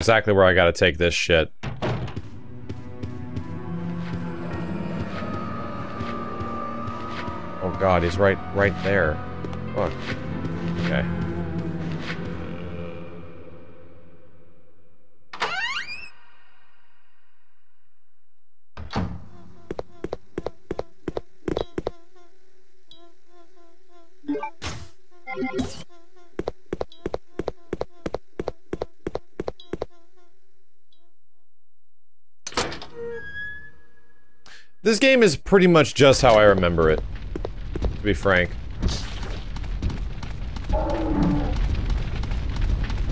exactly where I gotta take this shit. Oh god, he's right there. Fuck. Okay. This game is pretty much just how I remember it, to be frank.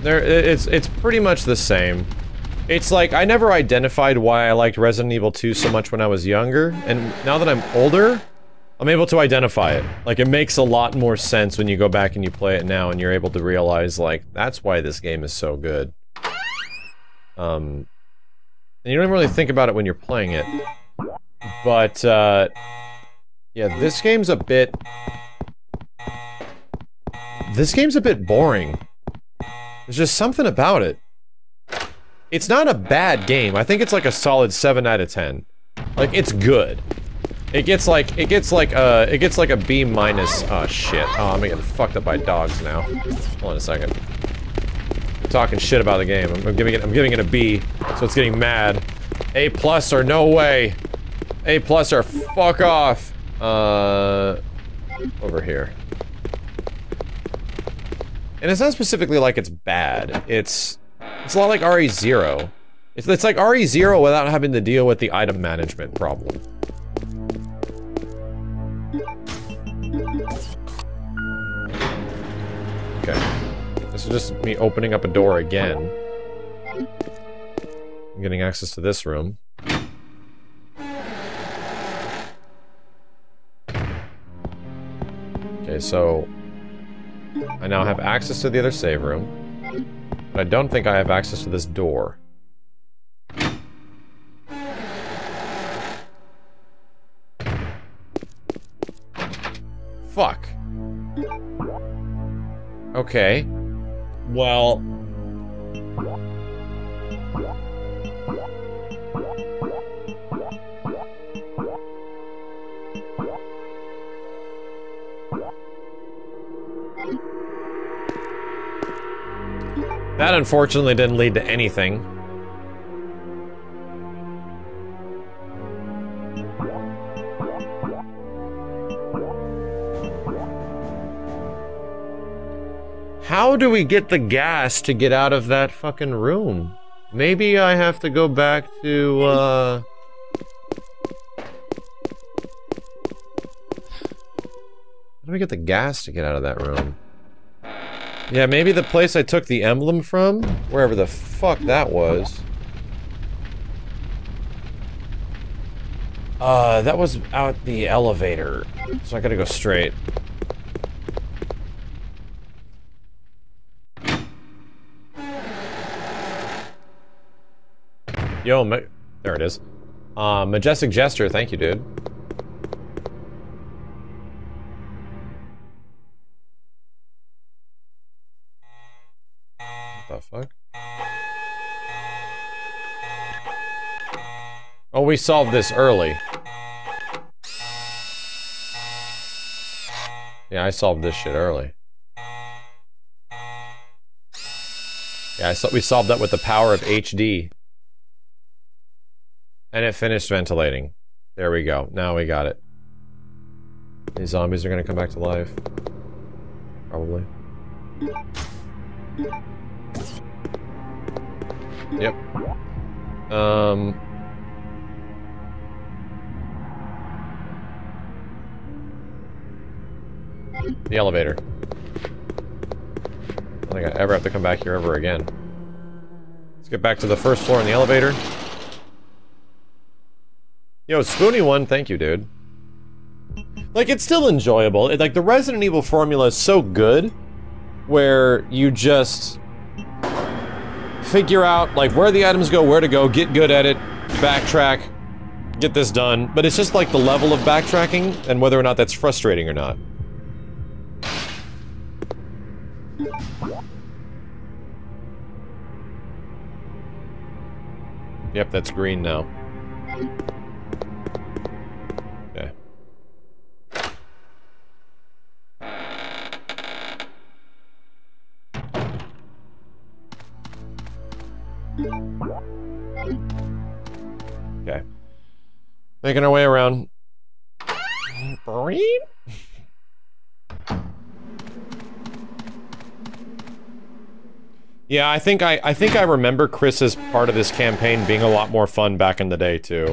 It's pretty much the same. It's like, I never identified why I liked Resident Evil 2 so much when I was younger, and now that I'm older, I'm able to identify it. Like, it makes a lot more sense when you go back and you play it now, and you're able to realize, like, that's why this game is so good. And you don't really think about it when you're playing it. But, yeah, this game's a bit boring. There's just something about it. It's not a bad game. I think it's like a solid 7 out of 10. Like, it's good. It gets like a B minus. Oh shit. Oh, I'm getting fucked up by dogs now. Hold on a second. I'm talking shit about the game. I'm giving it a B, so it's getting mad. A plus or no way. A plus or fuck off. Over here. And it's not specifically like it's bad. It's a lot like RE0. It's like RE0 without having to deal with the item management problem. Okay. This is just me opening up a door again. I'm getting access to this room. Okay, so I now have access to the other save room, but I don't think I have access to this door. Fuck. Okay. Well... that unfortunately didn't lead to anything. How do we get the gas to get out of that fucking room? Maybe I have to go back to, how do we get the gas to get out of that room? Yeah, maybe the place I took the emblem from? Wherever the fuck that was. That was out the elevator. So I gotta go straight. Yo, there it is. Majestic Gesture, thank you, dude. The fuck? Oh, we solved this early. Yeah, I solved this shit early. Yeah, we solved that with the power of HD. And it finished ventilating. There we go. Now we got it. These zombies are gonna come back to life. Probably. Yep. The elevator. I don't think I ever have to come back here ever again. Let's get back to the first floor in the elevator. Yo, Spoony One, thank you, dude. Like, it's still enjoyable. Like, the Resident Evil formula is so good, where you just figure out, like, where the items go, where to go, get good at it, backtrack, get this done. But it's just, like, the level of backtracking and whether or not that's frustrating or not. Yep, that's green now. Okay. Okay. Making our way around. Green? Yeah, I think I remember Chris's part of this campaign being a lot more fun back in the day, too.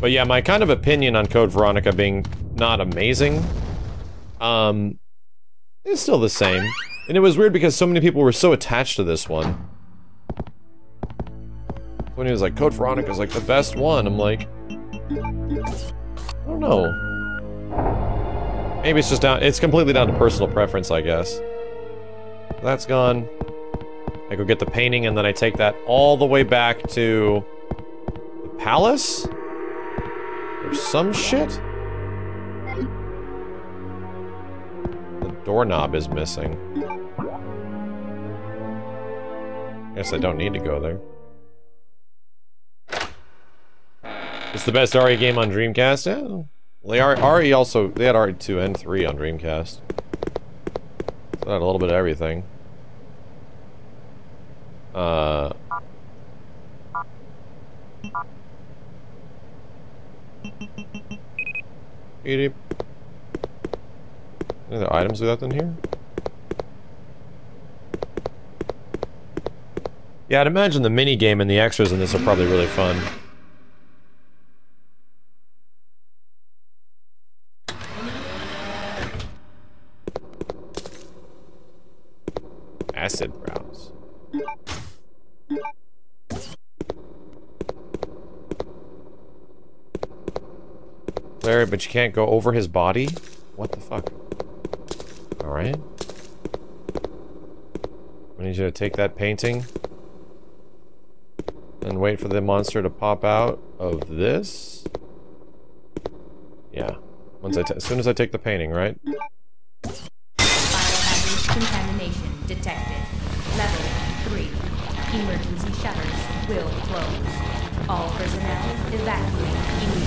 But yeah, my kind of opinion on Code Veronica being not amazing, it's still the same. And it was weird because so many people were so attached to this one. When he was like, Code Veronica's like the best one, I'm like, I don't know. Maybe it's just it's completely down to personal preference, I guess. That's gone. I go get the painting, and then I take that all the way back to the palace? Or some shit? The doorknob is missing. Guess I don't need to go there. It's the best RE game on Dreamcast? Yeah. Well, RE also, they had RE2 and 3 on Dreamcast. So they had a little bit of everything. Any other items without them here? Yeah, I'd imagine the minigame and the extras in this are probably really fun. Acid browse. Claire, but you can't go over his body? What the fuck? Alright. I need you to take that painting and wait for the monster to pop out of this. Yeah. As soon as I take the painting, right? Contamination detected. Level 3. Emergency shutters will close. All personnel evacuate immediately.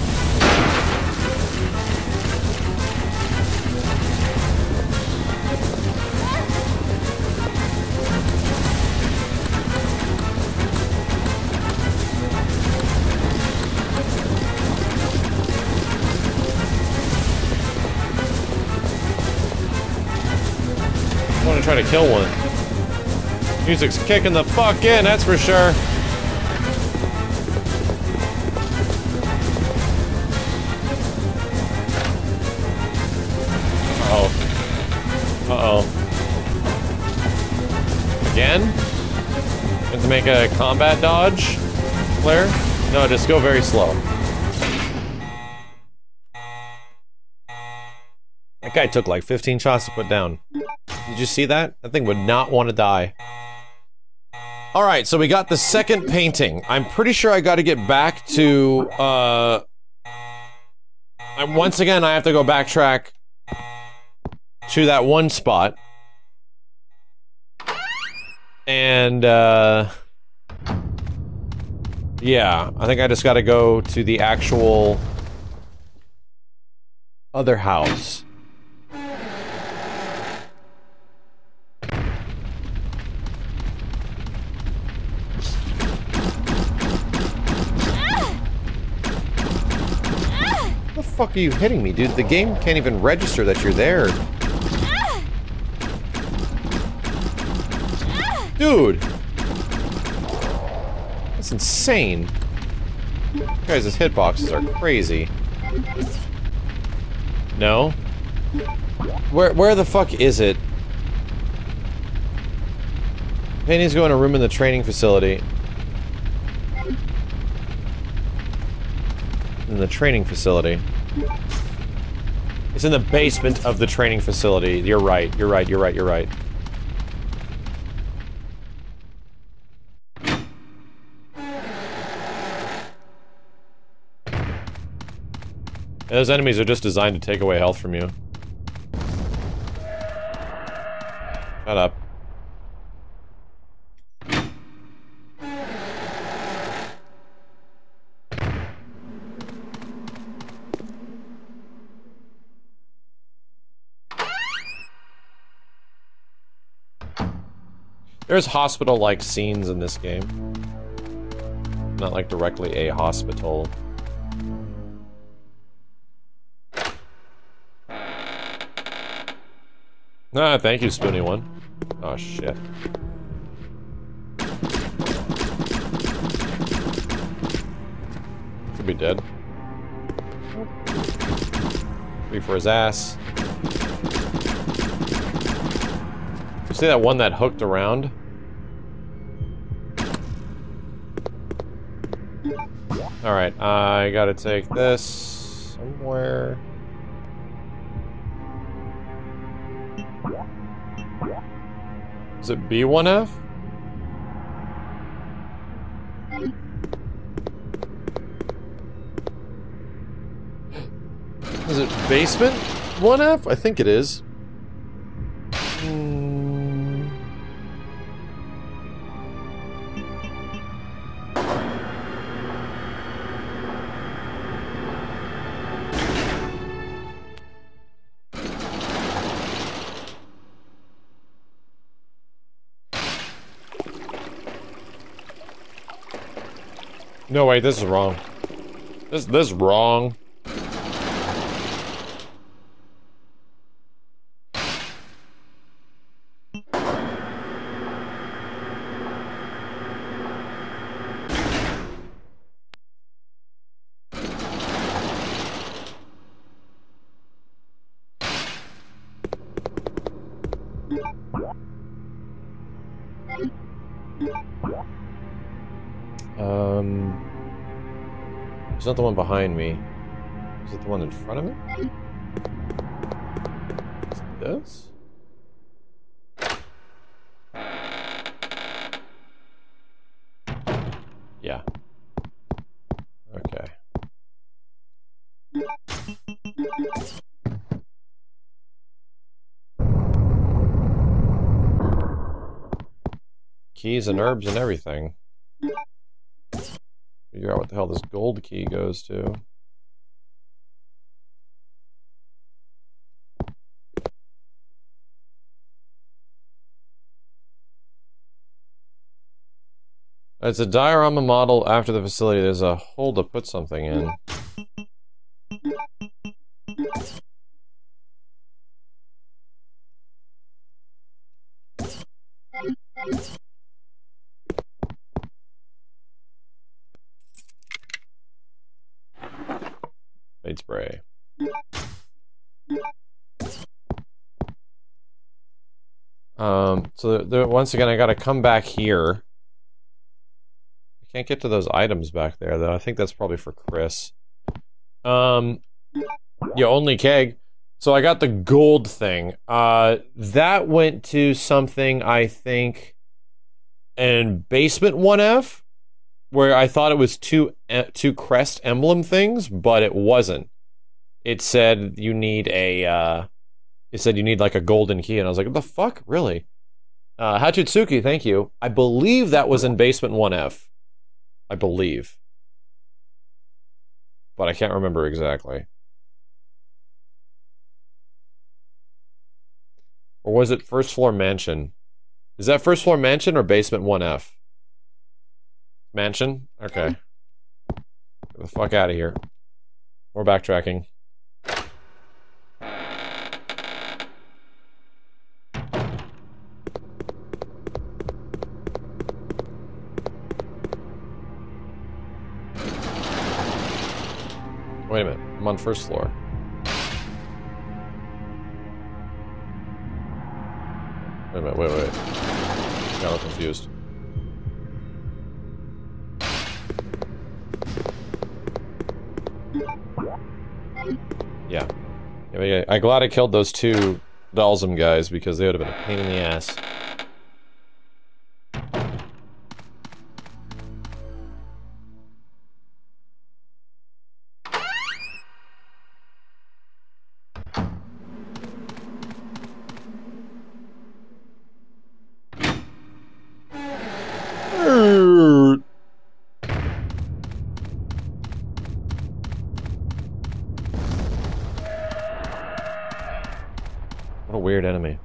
I want to try to kill one. Music's kicking the fuck in, that's for sure. Uh-oh. Uh-oh. Again? Have to make a combat dodge, Claire? No, just go very slow. That guy took like 15 shots to put down. Did you see that? That thing would not want to die. Alright, so we got the second painting. I'm pretty sure I gotta get back to, once again, I have to go backtrack to that one spot. And, yeah, I think I just gotta go to the actual other house. What the fuck are you hitting me, dude? The game can't even register that you're there. Dude! That's insane. Guys, these hitboxes are crazy. No? Where the fuck is it? Penny's going to a room in the training facility. In the training facility. It's in the basement of the training facility. You're right, you're right, you're right, you're right. And those enemies are just designed to take away health from you. Shut up. There's hospital-like scenes in this game. Not like directly a hospital. Ah, thank you, Spoony One. Oh shit. Could be dead. Be for his ass. You see that one that hooked around? Alright, I gotta take this somewhere. Is it B1F? Is it basement 1F? I think it is. No, wait, this is wrong. This is wrong. It's not the one behind me. Is it the one in front of me? Is it this? Yeah. Okay. Keys and herbs and everything. Figure out what the hell this gold key goes to. It's a diorama model after the facility. There's a hole to put something in. Spray. So once again, I gotta come back here. I can't get to those items back there, though. I think that's probably for Chris. Yeah, only keg. So I got the gold thing. That went to something, I think, in basement 1F. Where I thought it was two crest emblem things, but it wasn't. It said you need a, it said you need like a golden key, and I was like, what the fuck, really? Hachitsuki, thank you. I believe that was in basement 1F. I believe. But I can't remember exactly. Or was it first floor mansion? Is that first floor mansion or basement 1F? Mansion? Okay. Get the fuck out of here. We're backtracking. Wait a minute. I'm on first floor. Wait a minute. Wait. Got confused. Yeah. I mean, I'm glad I killed those two Dalsum guys because they would have been a pain in the ass. Weird enemy.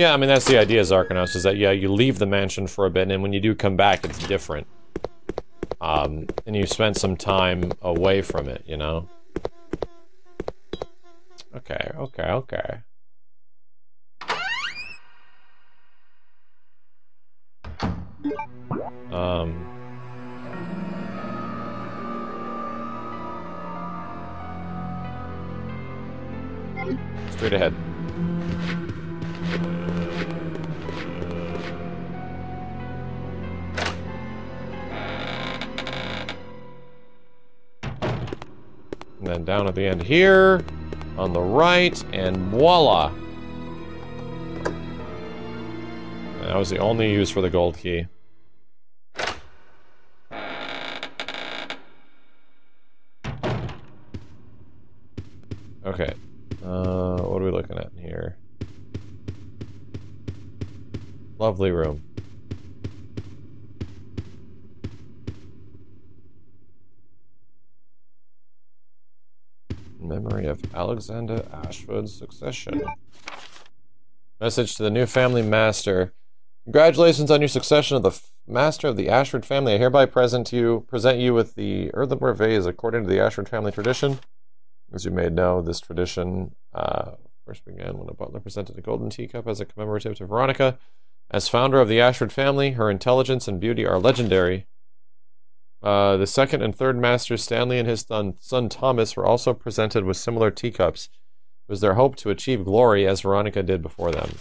Yeah, I mean, that's the idea, Zarkonos, is that, yeah, you leave the mansion for a bit, and when you do come back, it's different. And you spent some time away from it, you know? Okay, okay, okay. Straight ahead. And then down at the end here, on the right, and voila! And that was the only use for the gold key. Okay. What are we looking at in here? Lovely room. Memory of Alexander Ashford's succession. Message to the new family master. Congratulations on your succession of the master of the Ashford family. I hereby present you with the earthenware vase according to the Ashford family tradition. As you may know, this tradition first began when a butler presented a golden teacup as a commemorative to Veronica. As founder of the Ashford family, her intelligence and beauty are legendary. The second and third masters, Stanley and his son Thomas, were also presented with similar teacups. It was their hope to achieve glory as Veronica did before them.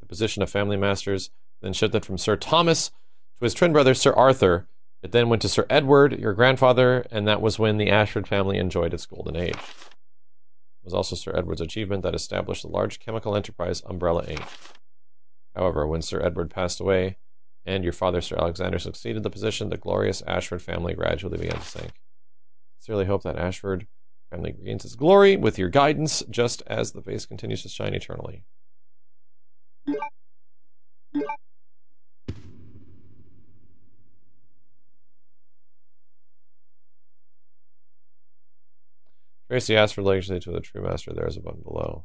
The position of family masters then shifted from Sir Thomas to his twin brother, Sir Arthur. It then went to Sir Edward, your grandfather, and that was when the Ashford family enjoyed its golden age. It was also Sir Edward's achievement that established the large chemical enterprise Umbrella Inc. However, when Sir Edward passed away and your father, Sir Alexander, succeeded the position, the glorious Ashford family gradually began to sink. Sincerely hope that Ashford family regains its glory with your guidance, just as the vase continues to shine eternally. Trace the Ashford legacy to the true master. There is a button below.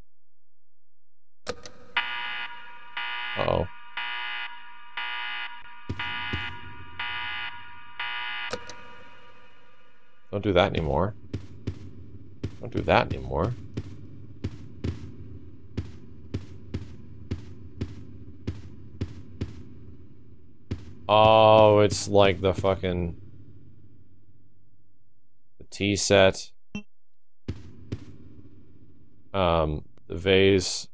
Uh-oh. Don't do that anymore. Don't do that anymore. Oh, it's like the fucking... the tea set. The vase.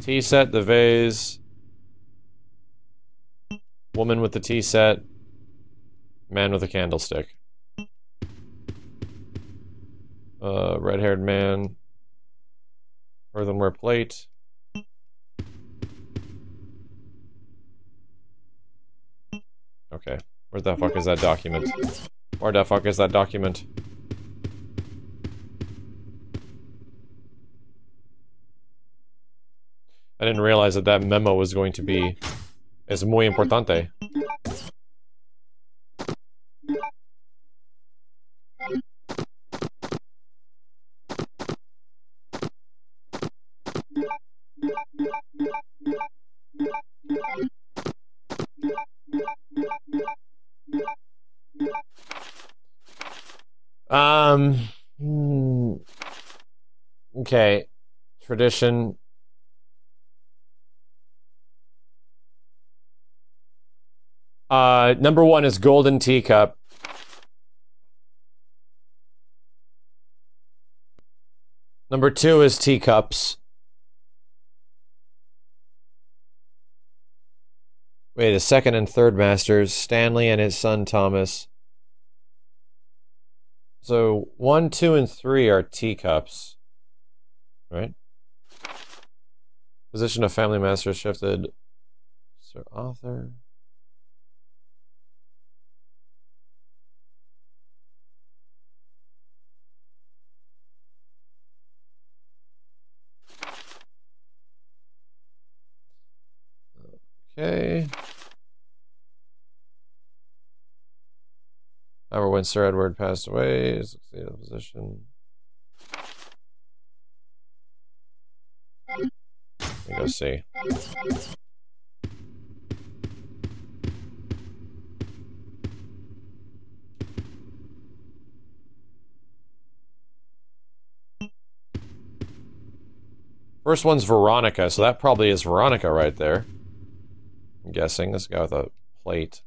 Tea set, the vase. Woman with the tea set. Man with a candlestick. Red-haired man. Earthenware plate. Okay. Where the fuck is that document? Where the fuck is that document? I didn't realize that that memo was going to be... Es muy importante. Okay. Tradition. Number one is golden teacup. Number two is teacups. Wait, the second and third masters, Stanley and his son Thomas. So 1, 2, and 3 are teacups, right? Position of family master shifted. Sir Arthur. Okay. However, when Sir Edward passed away, he succeeded the position. go see. First one's Veronica, so that probably is Veronica right there. I'm guessing. This guy with a plate.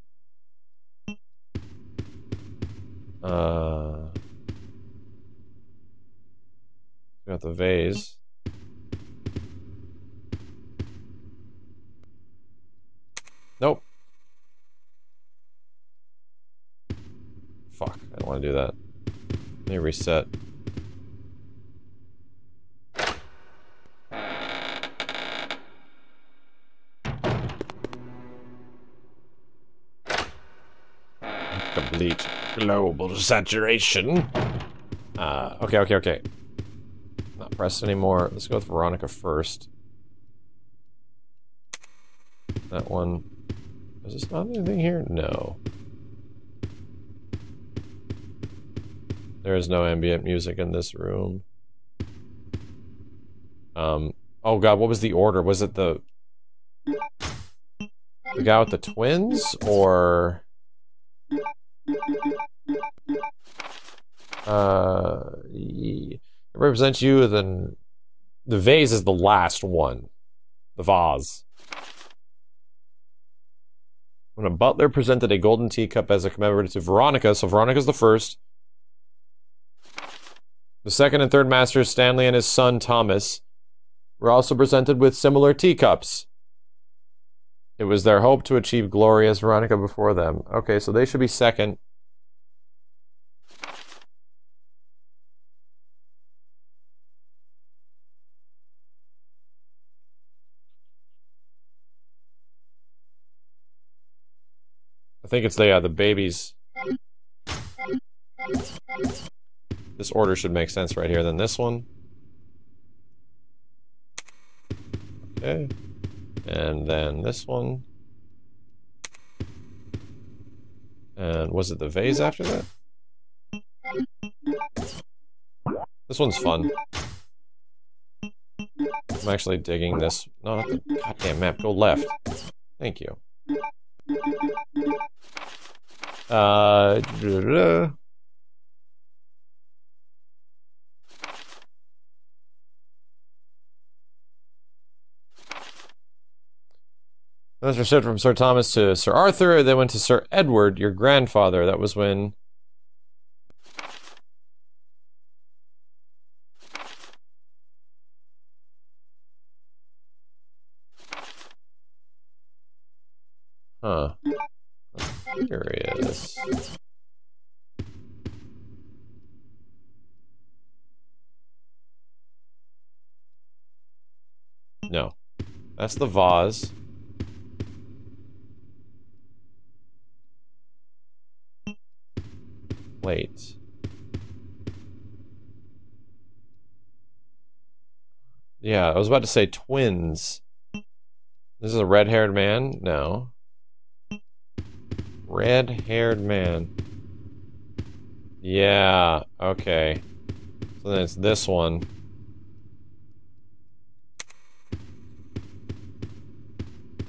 Got the vase. Nope. Fuck, I don't want to do that. Let me reset. Complete global saturation. Okay. Not pressed anymore. Let's go with Veronica first. That one. Is this not anything here? No. There is no ambient music in this room. Oh god, what was the order? Was it the guy with the twins, or it represents you, then the vase is the last one. The vase. When a butler presented a golden teacup as a commemorative to Veronica, so Veronica's the first. The second and third masters, Stanley and his son Thomas, were also presented with similar teacups. It was their hope to achieve glory as Veronica before them. Okay, so they should be second. I think it's the babies. This order should make sense right here, then this one. Okay. And then this one. And was it the vase after that? This one's fun. I'm actually digging this. No, not the goddamn map. Go left. Thank you. Those were shipped from Sir Thomas to Sir Arthur. They went to Sir Edward, your grandfather. That was when curious. No. That's the vase. Wait. Yeah, I was about to say twins. This is a red-haired man? No. Red-haired man. Yeah, okay. So then it's this one.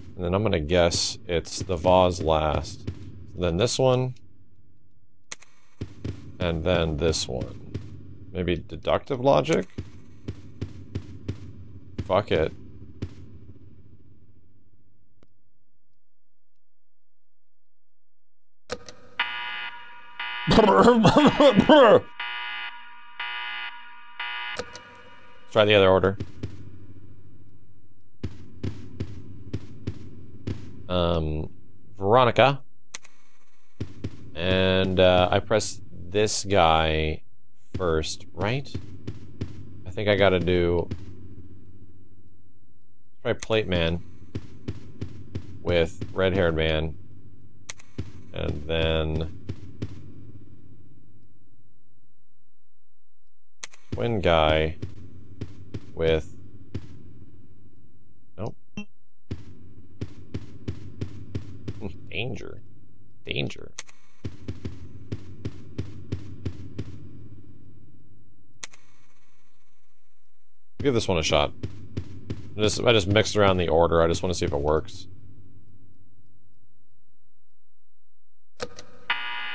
And then I'm gonna guess it's the vase last. So then this one. And then this one. Maybe deductive logic? Fuck it. Let's try the other order. Veronica. And I pressed this guy first, right? I think I gotta do... Try Plate Man with Red-Haired Man. And then... Twin guy with... Nope. Danger. Danger. Give this one a shot. I just mixed around the order. I just want to see if it works.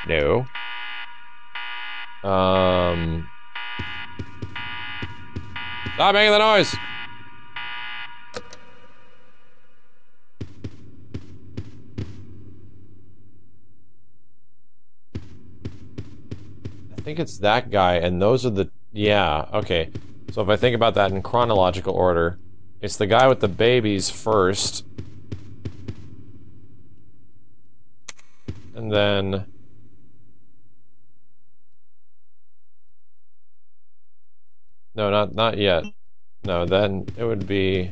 No. Stop making the noise! I think it's that guy, and those are the... Yeah, okay. So if I think about that in chronological order, it's the guy with the babies first. And then... No, not yet. No, then it would be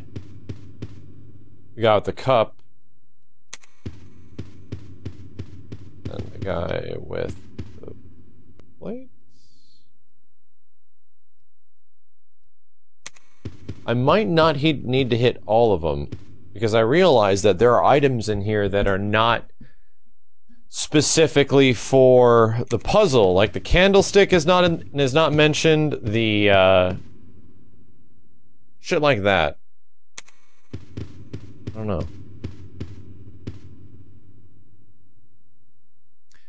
the guy with the cup, and the guy with the plates. I might not need to hit all of them, because I realize that there are items in here that are not specifically for the puzzle, like the candlestick is not mentioned, the shit like that. I don't know.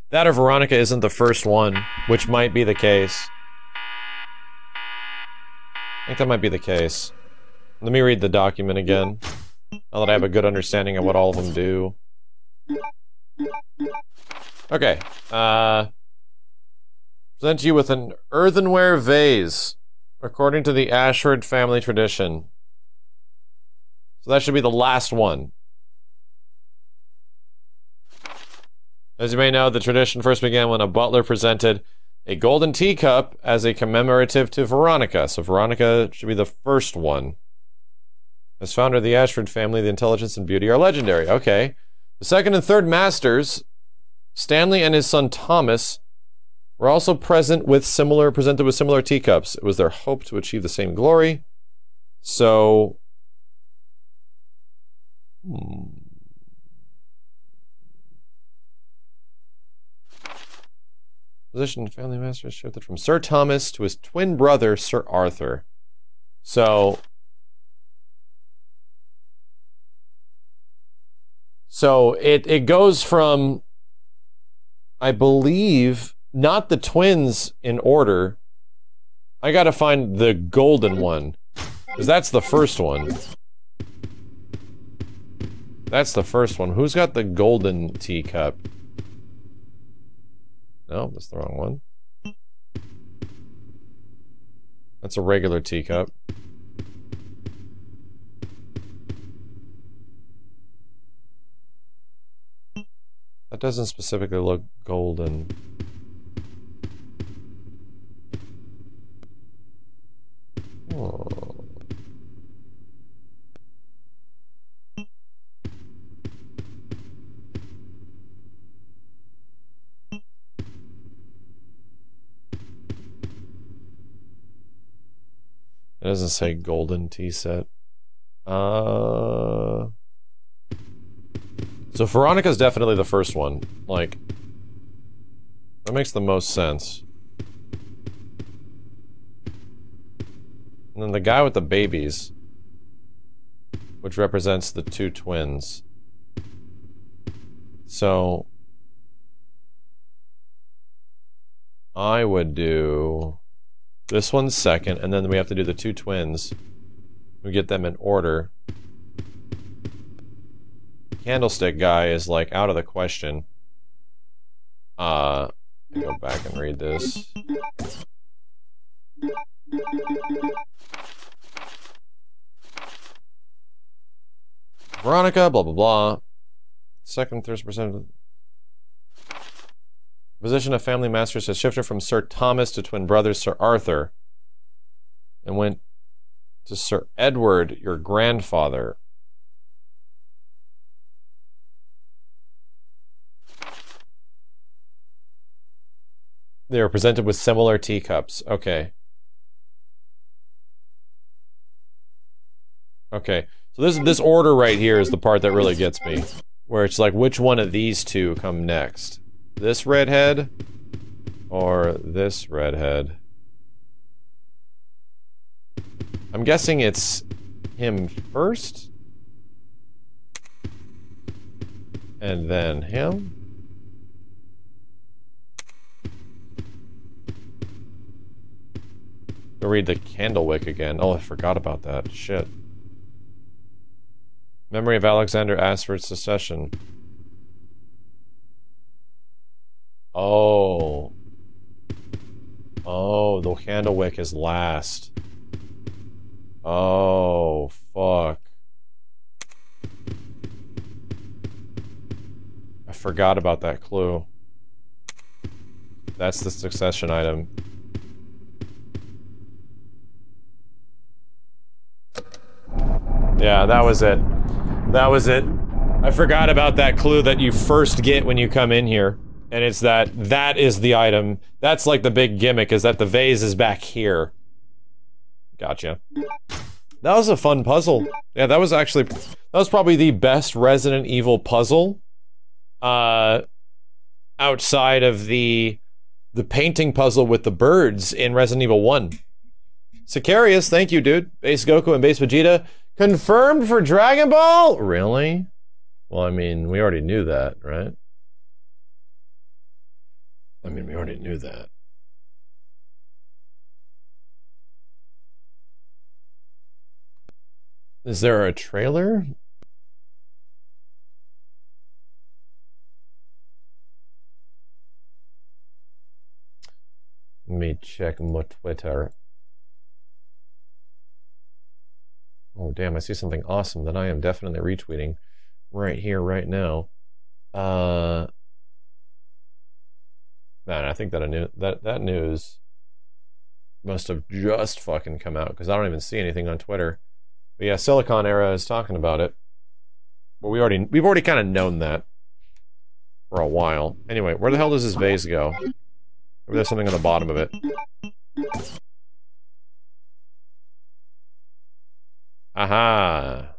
That or Veronica isn't the first one, which might be the case. I think that might be the case. Let me read the document again, now that I have a good understanding of what all of them do. Okay, present you with an earthenware vase, according to the Ashford family tradition. So that should be the last one. As you may know, the tradition first began when a butler presented a golden teacup as a commemorative to Veronica. So Veronica should be the first one. As founder of the Ashford family, the intelligence and beauty are legendary. Okay. The second and third masters, Stanley and his son Thomas, were also presented with similar teacups. It was their hope to achieve the same glory. So, position family masters shifted from Sir Thomas to his twin brother Sir Arthur. So it goes from, I believe, not the twins in order. I gotta find the golden one, because that's the first one. That's the first one. Who's got the golden teacup? No, that's the wrong one. That's a regular teacup. That doesn't specifically look golden. Oh. It doesn't say golden tea set. So Veronica's definitely the first one. Like, that makes the most sense. And then the guy with the babies, which represents the two twins. So I would do this one second, and then we have to do the two twins. We get them in order. Candlestick guy is, like, out of the question. Let me go back and read this. Veronica, blah, blah, blah. Second, third percent. Position of family masters has shifted from Sir Thomas to twin brother Sir Arthur, and went to Sir Edward, your grandfather. They were presented with similar teacups. Okay. Okay. So this order right here is the part that really gets me. Where it's like, which one of these two come next? This redhead? Or this redhead? I'm guessing it's him first. And then him. Go read the candle wick again. Oh, I forgot about that. Shit. Memory of Alexander Ashford's secession. Oh. Oh, the candle wick is last. Oh, fuck. I forgot about that clue. That's the succession item. Yeah, that was it. That was it. I forgot about that clue that you first get when you come in here. And it's that is the item. That's like the big gimmick, is that the vase is back here. Gotcha. That was a fun puzzle. Yeah, that was actually, that was probably the best Resident Evil puzzle. Outside of the painting puzzle with the birds in Resident Evil 1. Sicarius, thank you, dude. Base Goku and Base Vegeta. Confirmed for Dragon Ball? Really? Well, I mean, we already knew that, right? I mean, we already knew that. Is there a trailer? Let me check my Twitter. Oh, damn, I see something awesome that I am definitely retweeting right here, right now. Man, I think that that news must have just fucking come out, because I don't even see anything on Twitter. But yeah, Silicon Era is talking about it. But we've already kind of known that for a while. Anyway, where the hell does this vase go? Maybe there's something on the bottom of it. Aha.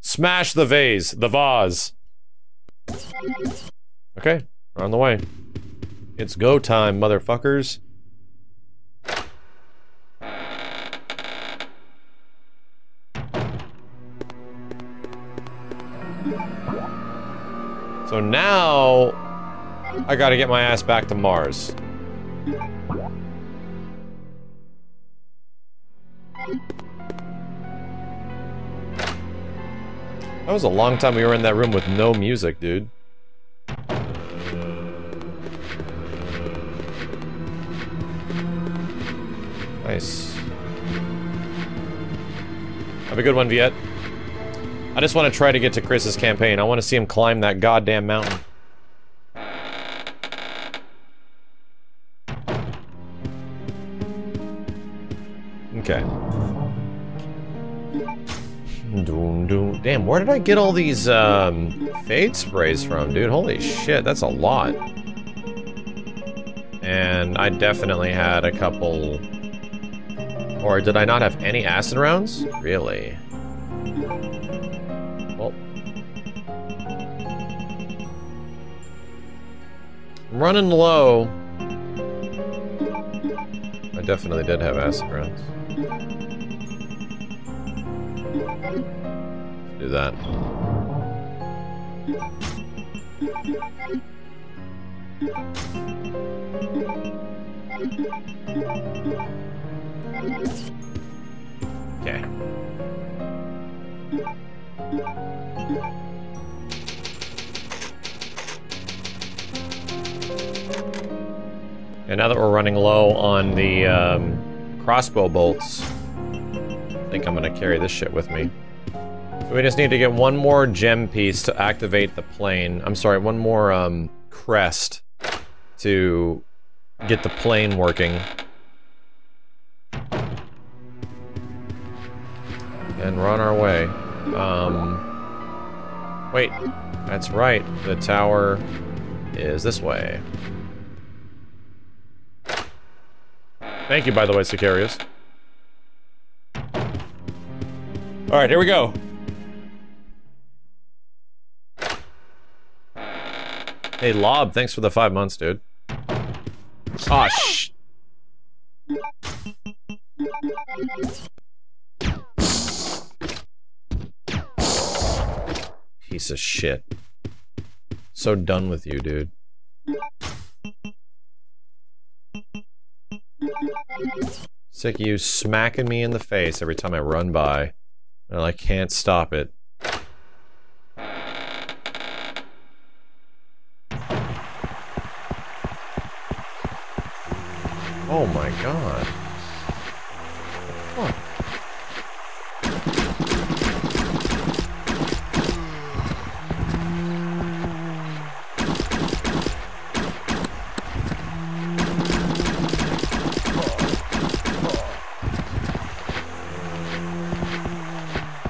Smash the vase. The vase. Okay, we're on the way. It's go time, motherfuckers. So now I gotta get my ass back to Mars. That was a long time we were in that room with no music, dude. Nice. Have a good one, Viet. I just want to try to get to Chris's campaign. I want to see him climb that goddamn mountain. Okay. Damn, where did I get all these, fade sprays from, dude? Holy shit, that's a lot. And I definitely had a couple... Or did I not have any acid rounds? Really? Well... I'm running low. I definitely did have acid rounds. Do that. Okay. And now that we're running low on the crossbow bolts, I think I'm gonna carry this shit with me. We just need to get one more gem piece to activate the plane. I'm sorry, one more crest to get the plane working. And we're on our way. Wait, that's right. The tower is this way. Thank you, by the way, Sicarius. All right, here we go. Hey, Lob, thanks for the 5 months, dude. Aw, shh. piece of shit. So done with you, dude. Sick of you smacking me in the face every time I run by. And I can't stop it. Oh my god. Fuck.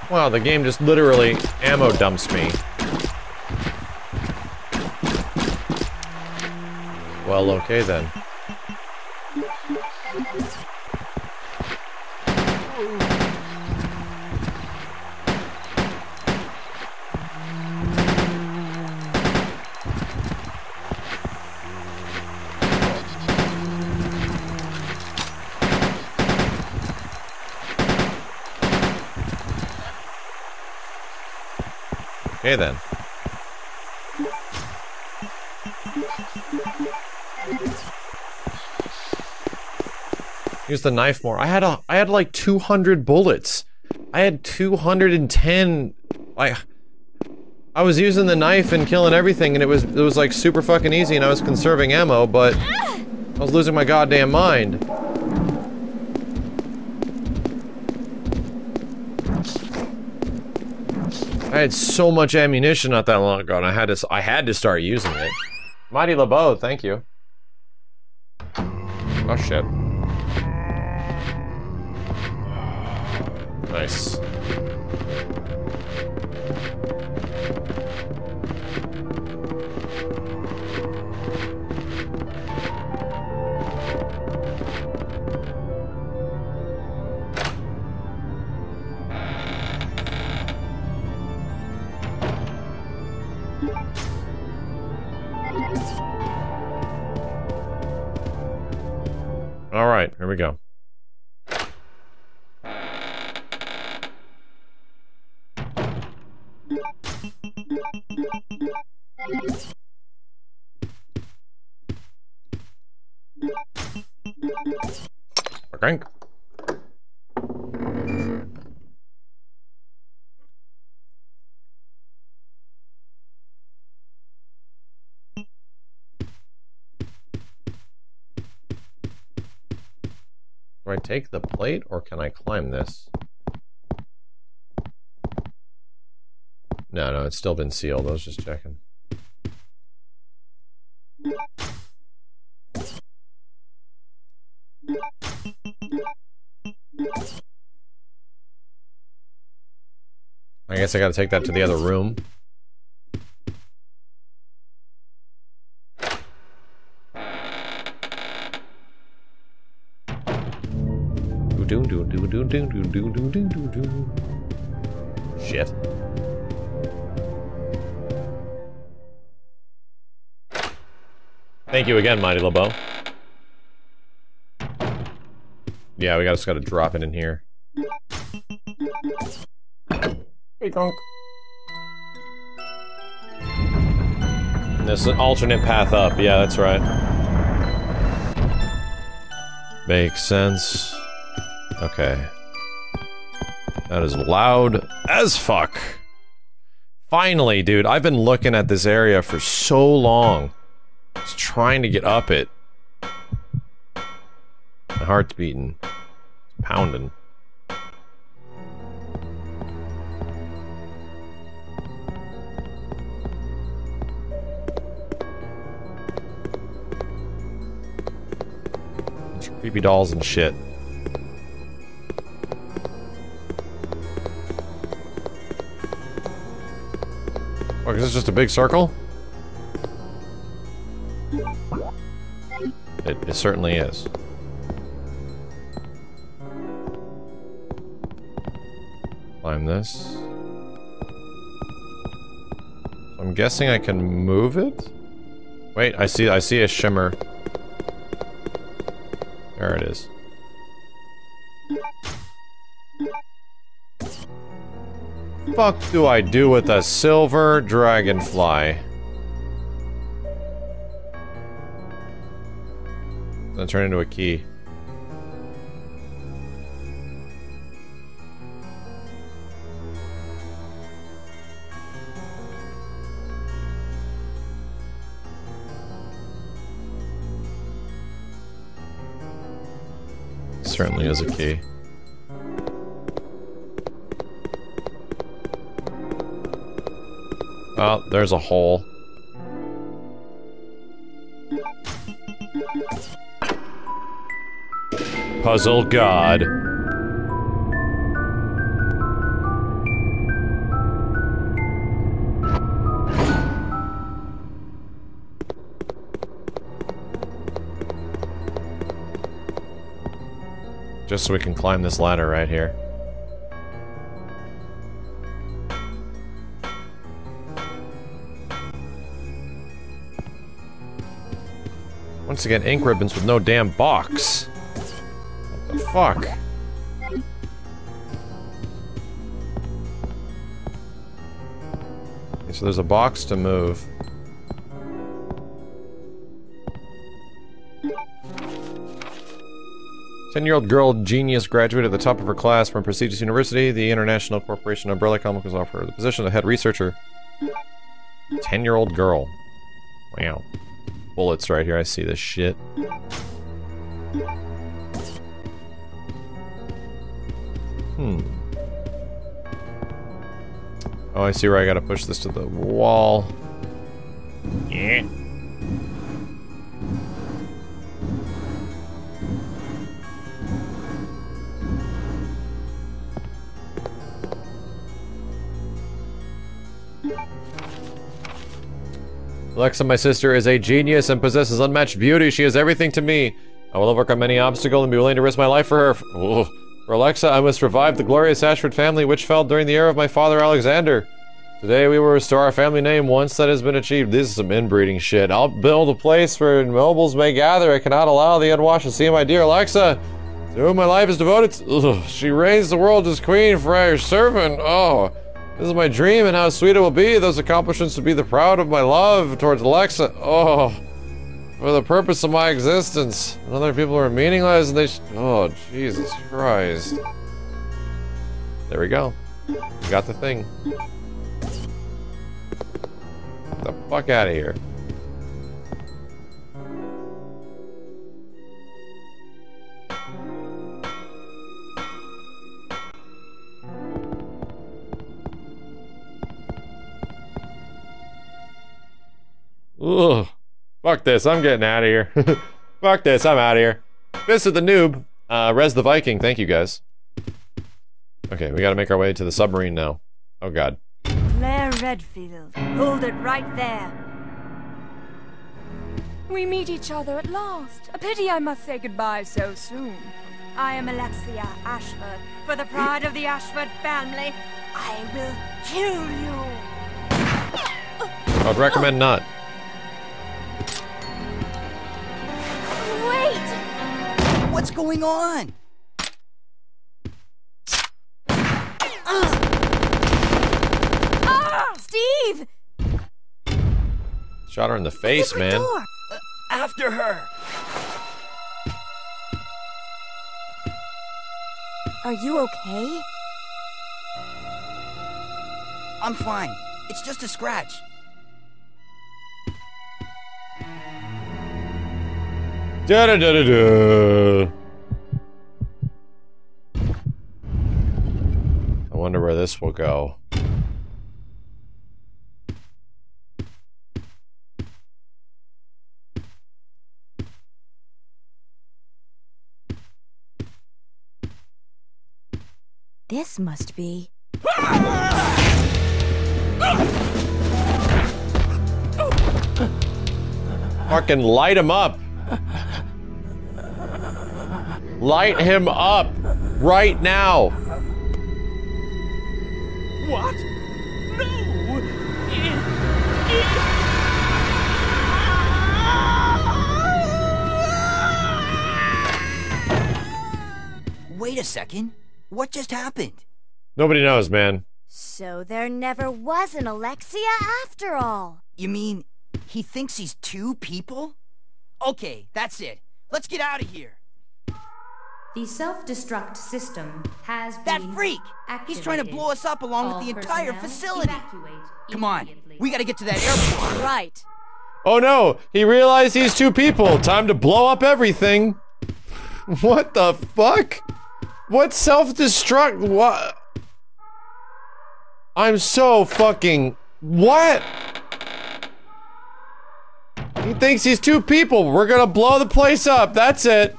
Wow, the game just literally ammo dumps me. Well, okay then. Okay then. Use the knife more. I had like 200 bullets. I had 210. I was using the knife and killing everything, and it was like super fucking easy, and I was conserving ammo, but I was losing my goddamn mind. I had so much ammunition not that long ago, and I had to start using it. Mighty LeBeau, thank you. Oh shit. Nice. All right, here we go. Okay. Do I take the plate, or can I climb this? No, no, it's still been sealed. I was just checking. I guess I gotta take that to the other room. Shit. Thank you again, Mighty LeBeau. Yeah, we just gotta drop it in here. Hey, conk. There's an alternate path up. Yeah, that's right. Makes sense. Okay. That is loud as fuck. Finally, dude, I've been looking at this area for so long. Just trying to get up it. My heart's beating. It's pounding. It's creepy dolls and shit. Oh, is this just a big circle? It certainly is. Climb this. I'm guessing I can move it? Wait, I see a shimmer. There it is. fuck do I do with a silver dragonfly? Then turn into a key. Certainly is a key. Oh, there's a hole. Puzzle God. Just so we can climb this ladder right here. Once again, ink ribbons with no damn box. What the fuck? Okay, so there's a box to move. Ten-year-old girl genius graduated at the top of her class from prestigious university. The international corporation Umbrella Inc was offered the position of head researcher. 10-year-old girl. Wow. Bullets right here, I see this shit. Hmm. Oh, I see where I gotta push this to the wall. Yeah. Alexa, my sister, is a genius and possesses unmatched beauty. She is everything to me. I will overcome any obstacle and be willing to risk my life for her. For Alexa, I must revive the glorious Ashford family which fell during the era of my father, Alexander. Today we will restore our family name once that has been achieved. This is some inbreeding shit. I'll build a place where nobles may gather. I cannot allow the unwashed to see my dear Alexa, to whom my life is devoted. She reigns the world as queen for her servant. Oh. This is my dream, and how sweet it will be. Those accomplishments would be the proud of my love towards Alexa. Oh, for the purpose of my existence. And other people are meaningless, and they oh, Jesus Christ. There we go. We got the thing. Get the fuck out of here. Ugh. Fuck this, I'm getting out of here. Fuck this, I'm out of here. Fist of the Noob. Res the Viking, thank you guys. Okay, we gotta make our way to the submarine now. Oh god. Claire Redfield, hold it right there. We meet each other at last. A pity I must say goodbye so soon. I am Alexia Ashford. For the pride of the Ashford family, I will kill you. I'd recommend not. What's going on? Steve! Shot her in the face, man. After her. Are you okay? I'm fine. It's just a scratch. Da-da-da-da-da. I wonder where this will go. This must be... Fucking light him up! Light him up right now. What? No. Wait a second. What just happened? Nobody knows, man. So there never was an Alexia after all. You mean, he thinks he's two people? Okay, that's it. Let's get out of here. The self-destruct system has been activated. That freak! He's trying to blow us up along with the entire facility. Come on, we gotta get to that airport. Right. Oh no, he realized he's two people. Time to blow up everything. What the fuck? What self-destruct? What? I'm so fucking... What? He thinks he's two people. We're gonna blow the place up. That's it.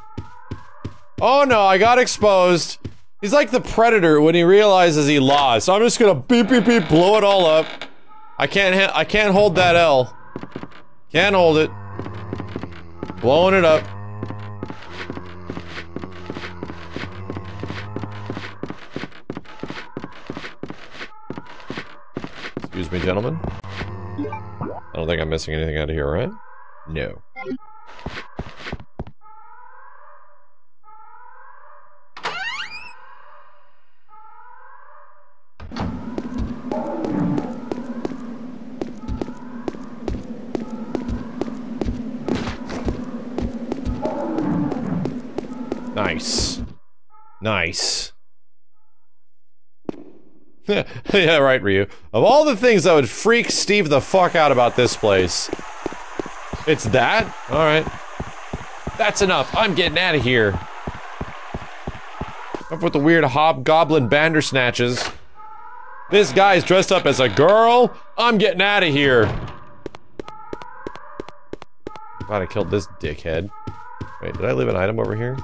Oh no, I got exposed. He's like the Predator when he realizes he lost. I'm just gonna beep beep beep blow it all up. I can't hold that L. Can't hold it. Blowing it up. Excuse me, gentlemen. I don't think I'm missing anything out of here, right? No. Nice. Nice. Yeah, right, Ryu. Of all the things that would freak Steve the fuck out about this place, it's that? Alright. That's enough. I'm getting out of here. Up with the weird hobgoblin bandersnatches. This guy's dressed up as a girl. I'm getting out of here. Glad I killed this dickhead. Wait, did I leave an item over here?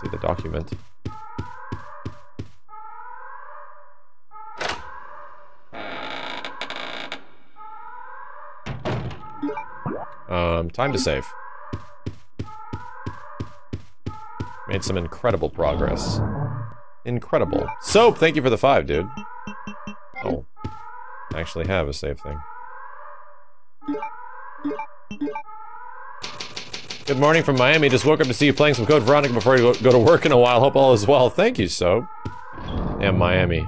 See the document. Time to save. Made some incredible progress. Incredible. Soap, thank you for the 5, dude. Oh. I actually have a save thing. Good morning from Miami. Just woke up to see you playing some Code Veronica before you go to work in a while. Hope all is well. Thank you, Soap. And Miami.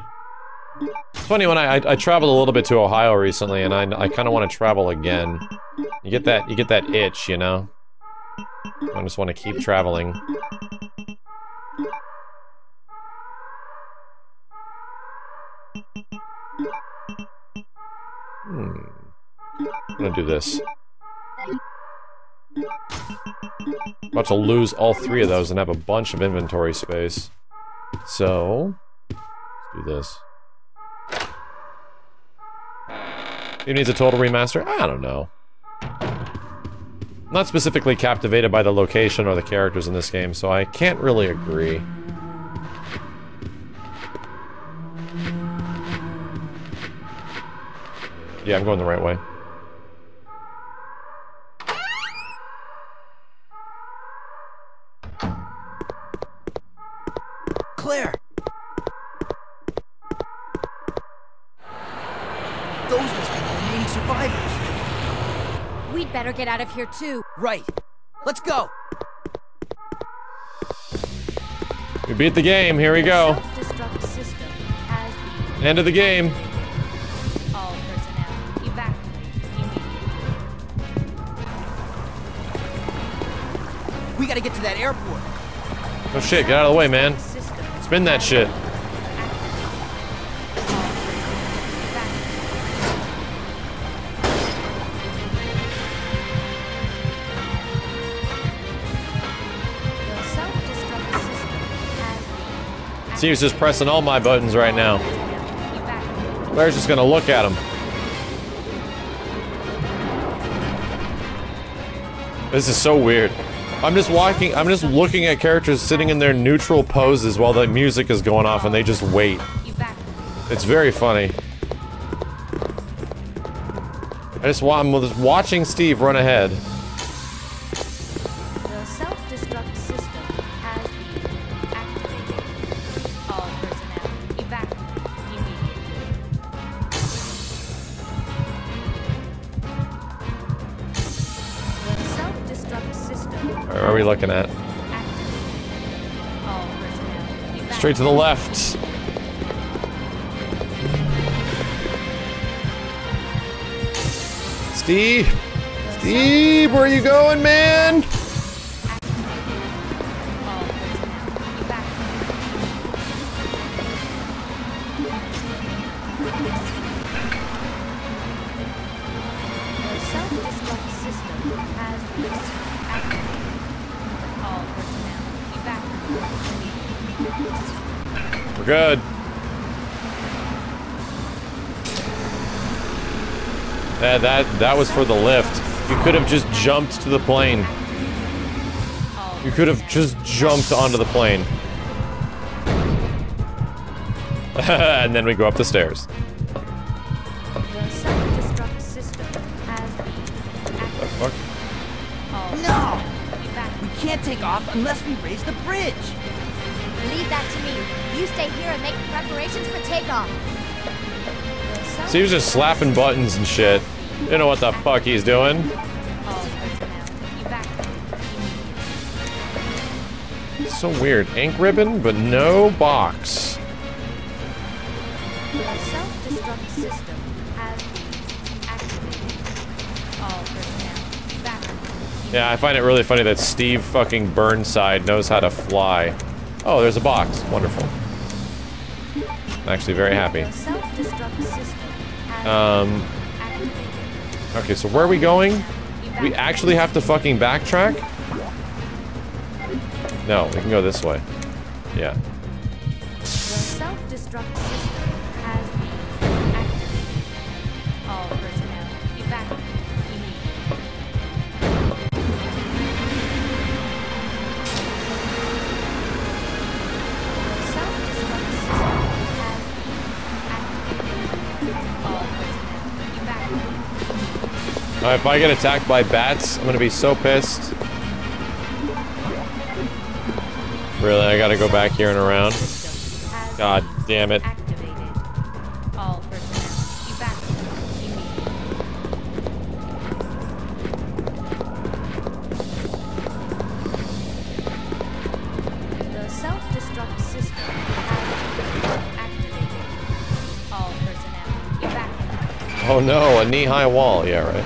It's funny, when I traveled a little bit to Ohio recently, and I kind of want to travel again. You get that itch, you know? I just want to keep traveling. I'm gonna do this. About to lose all 3 of those and have a bunch of inventory space. So, let's do this. Who needs a total remaster? I don't know. I'm not specifically captivated by the location or the characters in this game, so I can't really agree. Yeah, I'm going the right way. Claire! Those must be the remaining survivors. We'd better get out of here too. Right. Let's go. We beat the game. Here we go. End of the game. All personnel evacuated immediately. We gotta get to that airport. Oh shit, get out of the way, man. Spin that shit. Steve's just pressing all my buttons right now. Claire's just gonna look at him. This is so weird. I'm just looking at characters sitting in their neutral poses while the music is going off and they just wait. It's very funny. I'm just watching Steve run ahead. Looking at Straight to the left. Steve! Steve, where are you going, man? Good. Yeah, that was for the lift. You could have just jumped to the plane. You could have just jumped onto the plane. And then we go up the stairs. What the fuck? No! We can't take off unless we raise the bridge! Leave that to me. You stay here and make preparations for takeoff. So he was just slapping buttons and shit. You don't know what the fuck he's doing. It's so weird. Ink ribbon, but no box. Self-destruct system has been activated. All personnel evacuated. Yeah, I find it really funny that Steve fucking Burnside knows how to fly. Oh, there's a box. Wonderful. I'm actually very happy. Okay, so where are we going? We actually have to fucking backtrack? No, we can go this way. Yeah. Alright, if I get attacked by bats, I'm gonna be so pissed. Really, I gotta go back here and around. God damn it. Oh no, a knee-high wall. Yeah, right.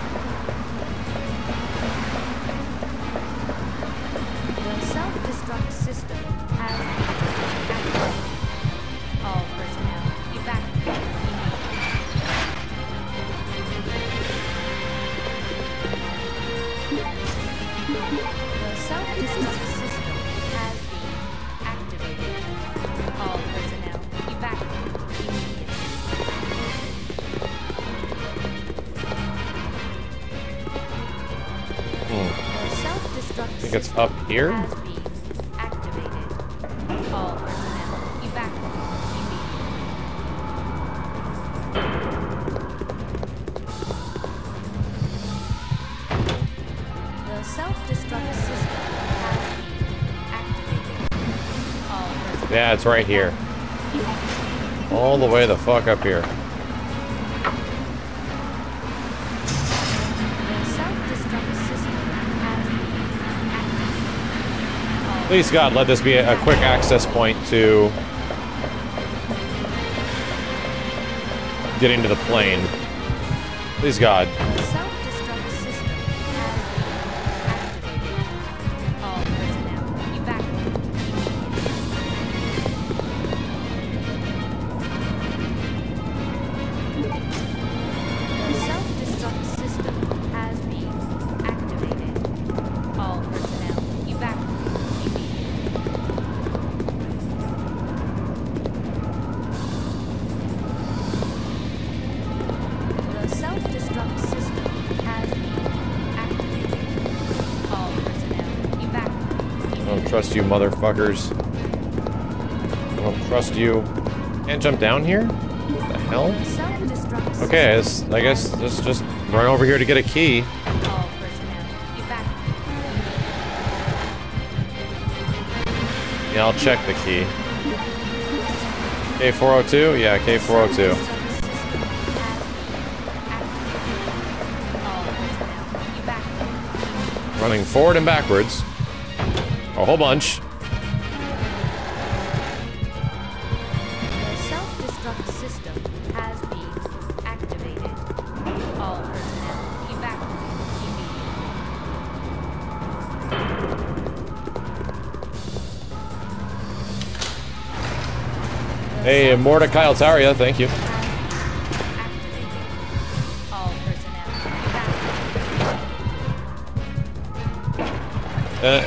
Up here? Yeah, it's right here. All the way the fuck up here. Please, God, let this be a quick access point to getting to the plane. Please, God. You motherfuckers. I don't trust you. Can't jump down here? What the hell? Okay, I guess let's just run over here to get a key. Yeah, I'll check the key. K402? Yeah, K402. Running forward and backwards. A whole bunch. Hey, Mordecai Altaria, thank you.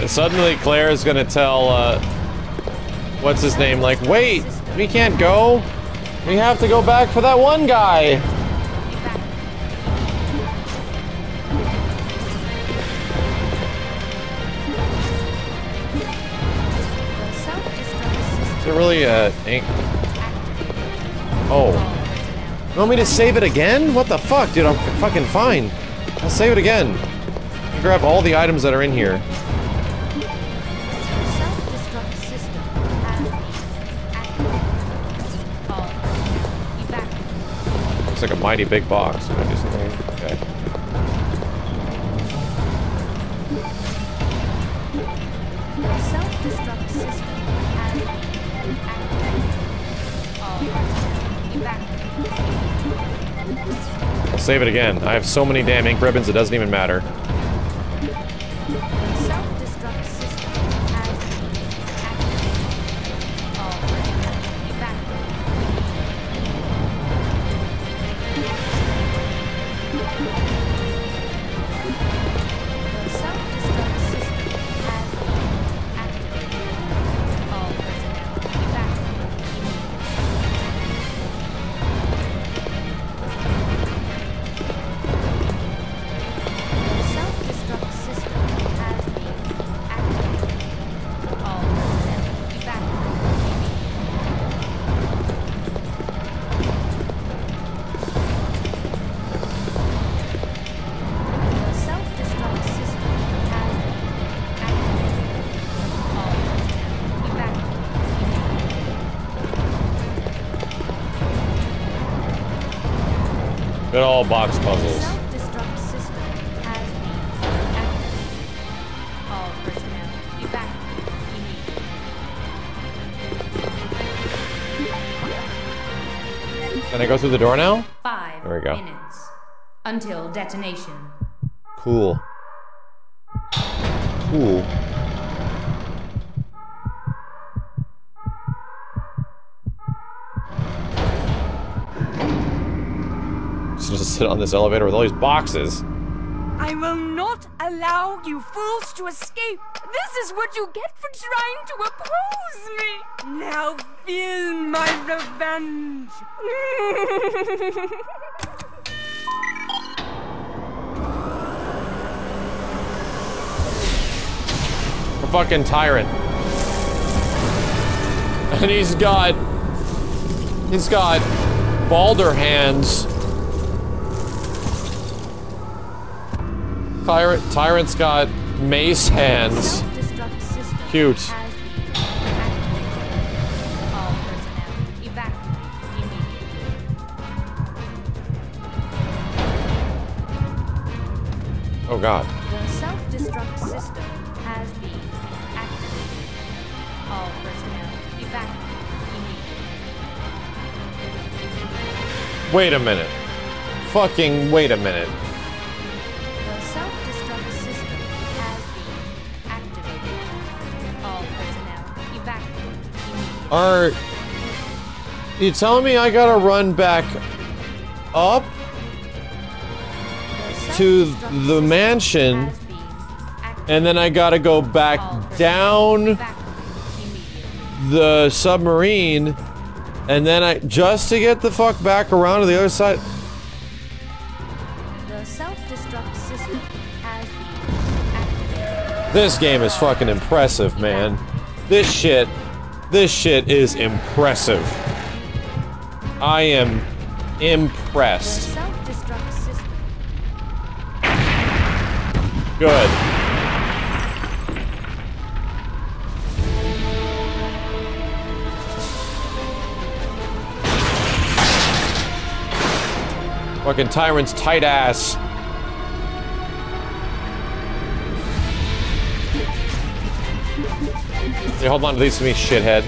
Suddenly Claire is gonna tell, what's his name, like, wait, we can't go. We have to go back for that one guy. Is it really, ink? Oh. You want me to save it again? What the fuck, dude, I'm fucking fine. I'll save it again. I'll grab all the items that are in here. Like a mighty big box. Can I do something? Okay. Self-destruct system activated. I'll save it again. I have so many damn ink ribbons, it doesn't even matter. Self-destruct system activated. They're all box puzzles. Self-destruct system has been activated. All personnel evacuated. Can I go through the door now? There we go. 5 minutes until detonation. Cool. Cool. Just sit on this elevator with all these boxes. I will not allow you fools to escape. This is what you get for trying to oppose me. Now feel my revenge. A fucking tyrant. And he's got balder hands. Tyrant's got mace hands. Cute. Oh god. The self-destruct system has been activated. All personnel evacuated. Wait a minute. Fucking wait a minute. Are you telling me I gotta run back up to the mansion and then I gotta go back down the submarine and then I just to get the fuck back around to the other side? The self-destruct system has been activated. This game is fucking impressive, man. This shit is impressive. I am impressed. Good. Fucking tyrant's tight ass. Hey, hold on to these for me, shithead.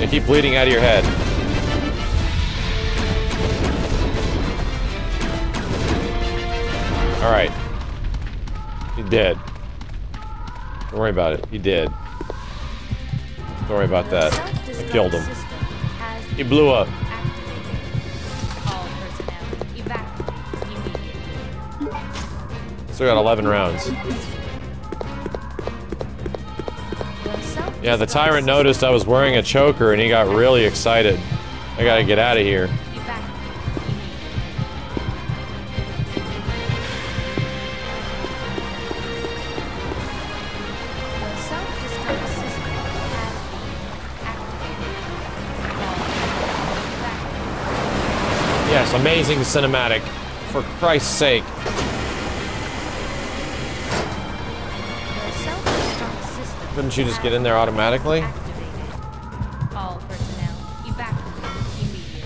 Yeah, keep bleeding out of your head. Alright. dead. Don't worry about it. He did. Don't worry about that. I killed him. He blew up. Still got 11 rounds. Yeah, the tyrant noticed I was wearing a choker and he got really excited. I gotta get out of here. Yes, amazing cinematic. For Christ's sake. Couldn't you just get in there automatically? All personnel evacuated immediately.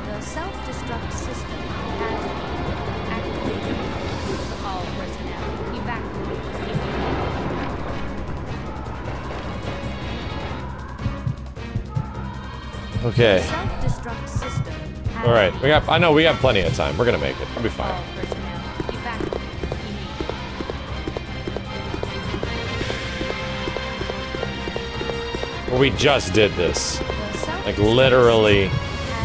The self-destruct system has been activated. All personnel evacuated immediately. Okay. Self-destruct system. All right, we got. I know we got plenty of time. We're gonna make it. We'll be fine. We just did this. Like literally,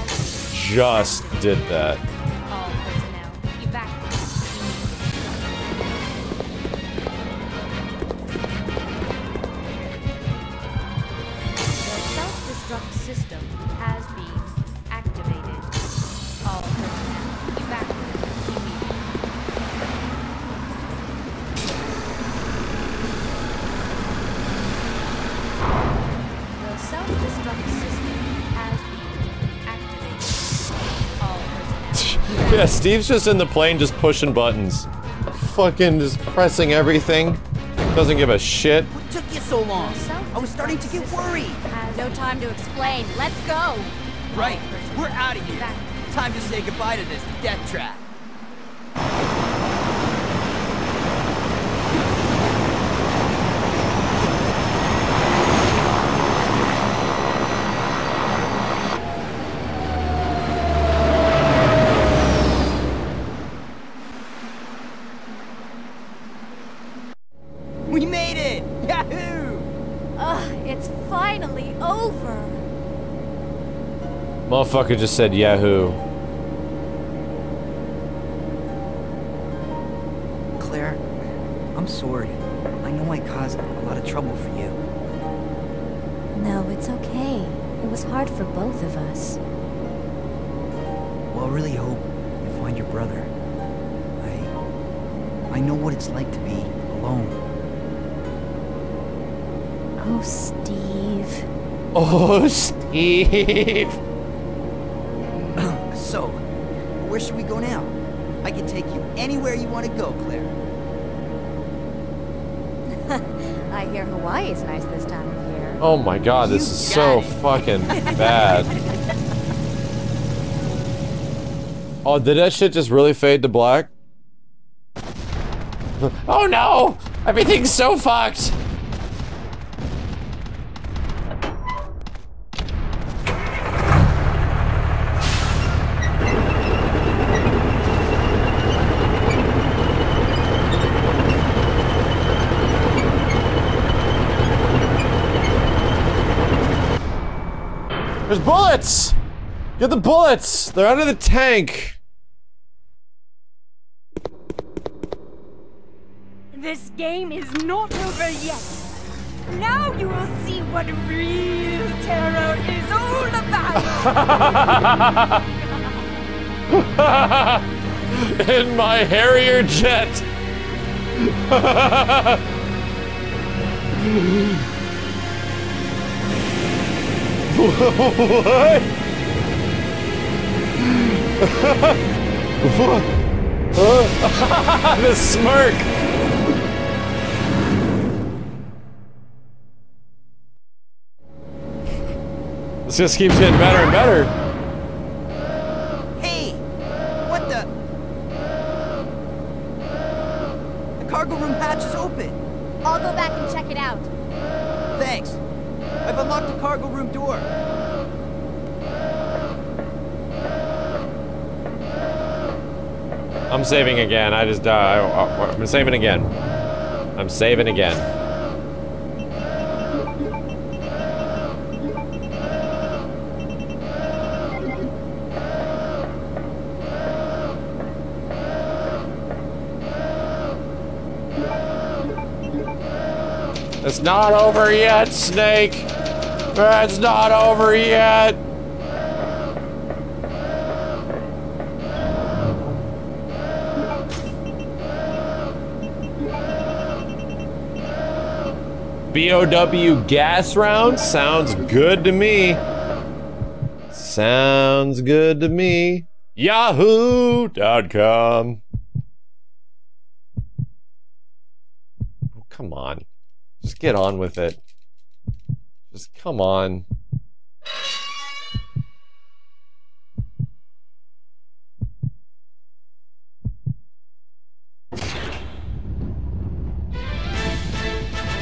just did that. Yeah, Steve's just in the plane just pushing buttons. Fucking just pressing everything. Doesn't give a shit. What took you so long? I was starting to get worried. No time to explain. Let's go. Right. We're out of here. Time to say goodbye to this death trap. Motherfucker just said Yahoo. Claire, I'm sorry. I know I caused a lot of trouble for you. No, it's okay. It was hard for both of us. Well, I really hope you find your brother. I know what it's like to be alone. Oh, Steve. Oh, Steve. So, where should we go now? I can take you anywhere you want to go, Claire. I hear Hawaii's nice this time of year. Oh my god, this is so fucking bad. Oh, did that shit just really fade to black? Oh no! Everything's so fucked! There's bullets! Get the bullets! They're out of the tank! This game is not over yet. Now you will see what real terror is all about! In my Harrier jet! What? What? Huh? The smirk. This just keeps getting better and better. Hey, what the? The cargo room hatch is open. I'll go back and check it out. Thanks. I've unlocked the cargo room door. I'm saving again. I just died. I'm saving again. I'm saving again. It's not over yet, Snake! It's not over yet! BOW gas round? Sounds good to me. Sounds good to me. Yahoo.com. Oh, come on. Just get on with it. Just come on.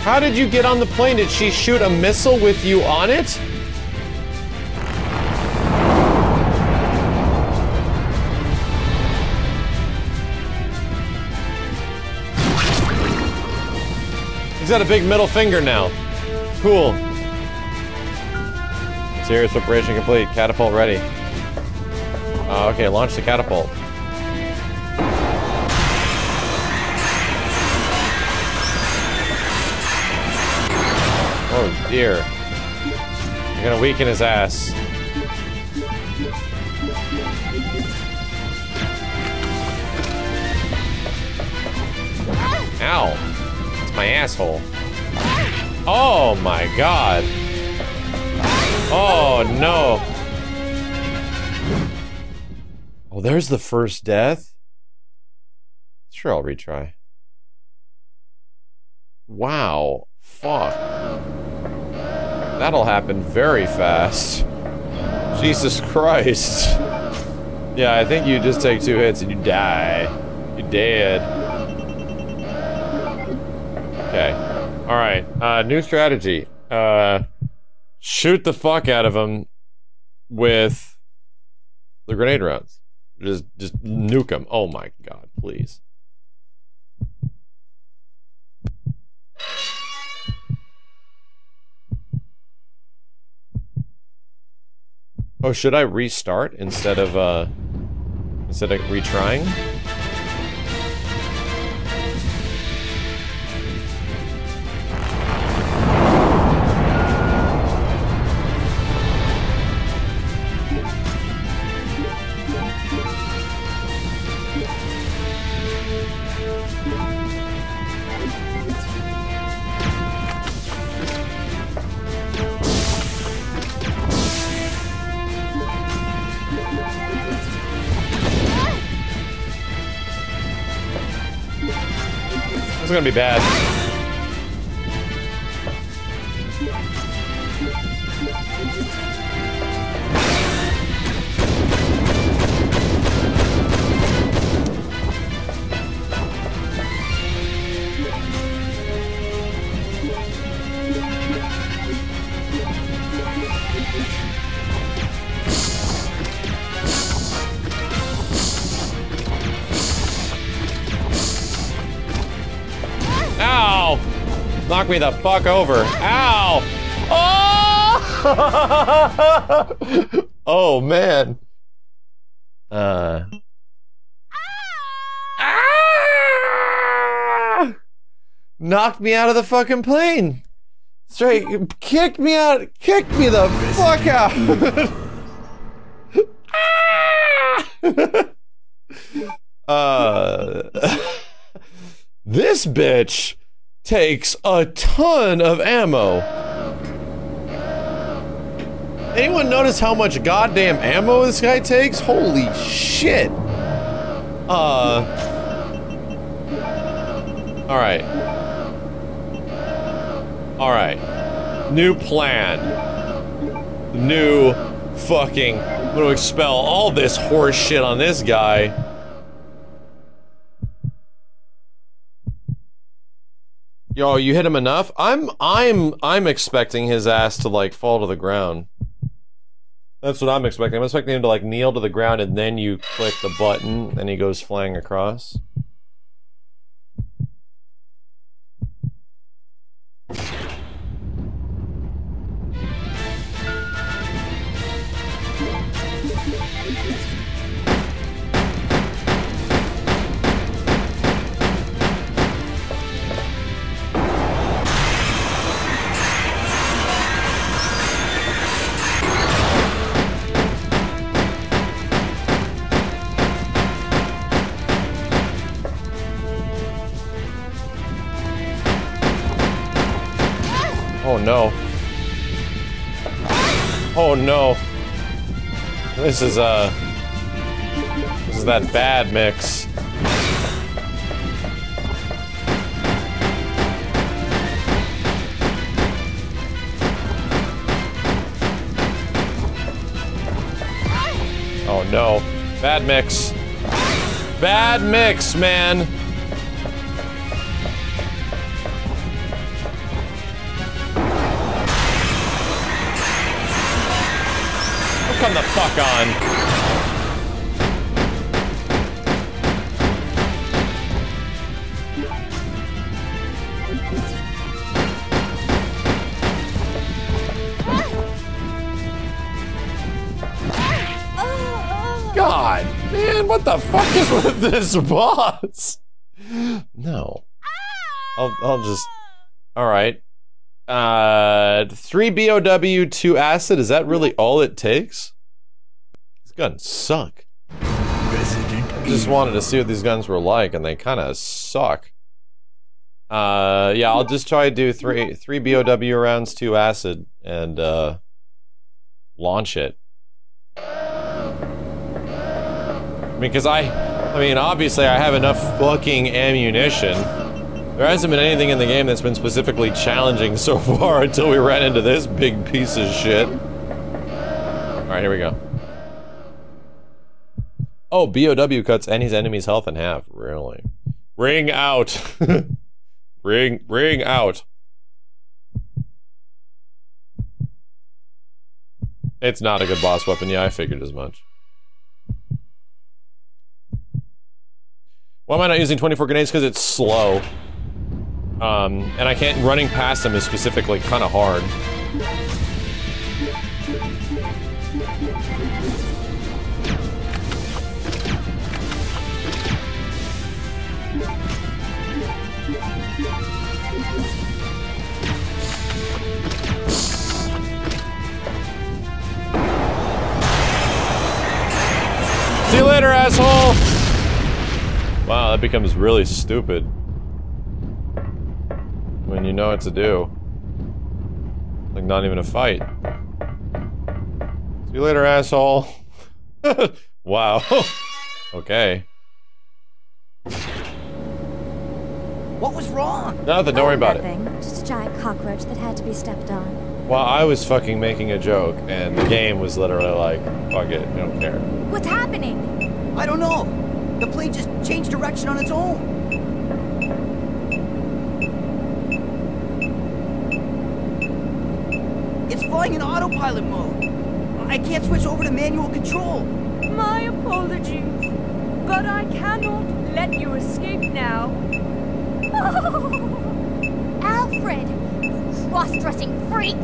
How did you get on the plane? Did she shoot a missile with you on it? He's got a big middle finger now. Cool. Interior preparation complete. Catapult ready. Okay, launch the catapult. Oh dear. You're gonna weaken his ass. Ow. My asshole. Oh my god. Oh no. Oh, there's the first death. Sure, I'll retry. Wow. Fuck. That'll happen very fast. Jesus Christ. Yeah, I think you just take two hits and you die. You're dead. Okay. Alright. New strategy. Shoot the fuck out of him with the grenade rounds. Just nuke him. Oh my god, please. Oh, should I restart instead of retrying? This is gonna be bad. Ow! Knock me the fuck over. Ow! Oh! Oh, man. Ah! Knocked me out of the fucking plane. Straight, kicked me out. Kicked me the fuck out. This bitch takes a ton of ammo. Anyone notice how much goddamn ammo this guy takes? Holy shit. Alright. Alright. New plan. New fucking... I'm gonna expel all this horse shit on this guy. Yo, you hit him enough? I'm expecting his ass to like fall to the ground. That's what I'm expecting. I'm expecting him to like kneel to the ground and then you click the button and he goes flying across. No. Oh no. This is that bad mix. Oh no. Bad mix. Bad mix, man. Come the fuck on. God, man, what the fuck is with this boss? No. I'll just... Alright. 3 BOW, 2 acid, is that really all it takes? These guns suck. I just wanted to see what these guns were like, and they kinda suck. Yeah, I'll just try to do three BOW rounds, 2 acid, and, launch it. I mean, cause I mean, obviously I have enough fucking ammunition. There hasn't been anything in the game that's been specifically challenging so far until we ran into this big piece of shit. Alright, here we go. Oh, BOW cuts any enemy's health in half. Really? Ring out! Ring out. It's not a good boss weapon, yeah, I figured as much. Why am I not using 24 grenades? Because it's slow. And I can't, running past them is specifically kind of hard. See you later, asshole! Wow, that becomes really stupid. When you know what to do. Like, not even a fight. See you later, asshole. Wow. Okay. What was wrong? Nothing, don't worry about it. Just a giant cockroach that had to be stepped on. Well, I was fucking making a joke, and the game was literally like, fuck it, I don't care. What's happening? I don't know. The plane just changed direction on its own. It's flying in autopilot mode. I can't switch over to manual control. My apologies, but I cannot let you escape now. Oh, Alfred, you cross-dressing freak!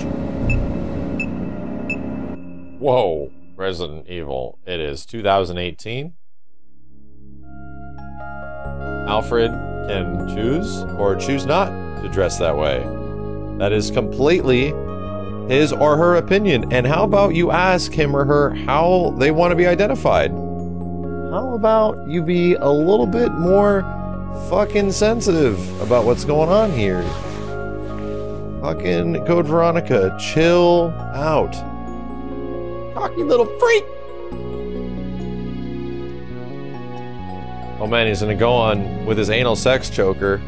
Whoa, Resident Evil. It is 2018. Alfred can choose or choose not to dress that way. That is completely his or her opinion, and how about you ask him or her how they want to be identified? How about you be a little bit more fucking sensitive about what's going on here? Fucking Code Veronica, chill out. Cocky little freak! Oh man, he's gonna go on with his anal sex choker.